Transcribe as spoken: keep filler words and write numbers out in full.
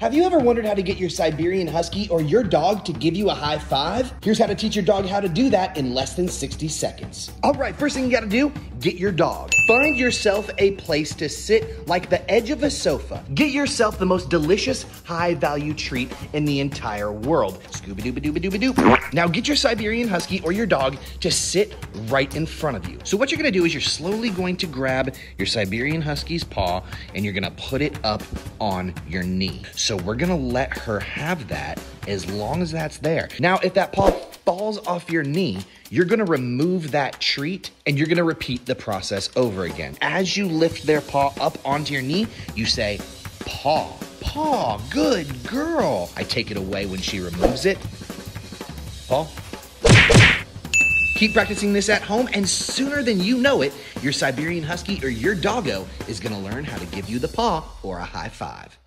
Have you ever wondered how to get your Siberian Husky or your dog to give you a high five? Here's how to teach your dog how to do that in less than sixty seconds. All right, first thing you gotta do, get your dog. Find yourself a place to sit like the edge of a sofa. Get yourself the most delicious high-value treat in the entire world. Scooba-dooba-dooba-dooba-doo. Now get your Siberian Husky or your dog to sit right in front of you. So what you're gonna do is you're slowly going to grab your Siberian Husky's paw and you're gonna put it up on your knee. So we're gonna let her have that as long as that's there. Now, if that paw falls off your knee, you're gonna remove that treat and you're gonna repeat the process over again. As you lift their paw up onto your knee, you say, paw, paw, good girl. I take it away when she removes it. Paw. Keep practicing this at home, and sooner than you know it, your Siberian Husky or your doggo is gonna learn how to give you the paw or a high five.